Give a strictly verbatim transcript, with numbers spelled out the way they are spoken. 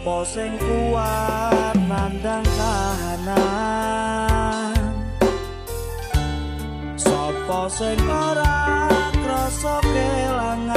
Sopo sing kuat nandang kahanan, sopo sing ora krasa kelangan.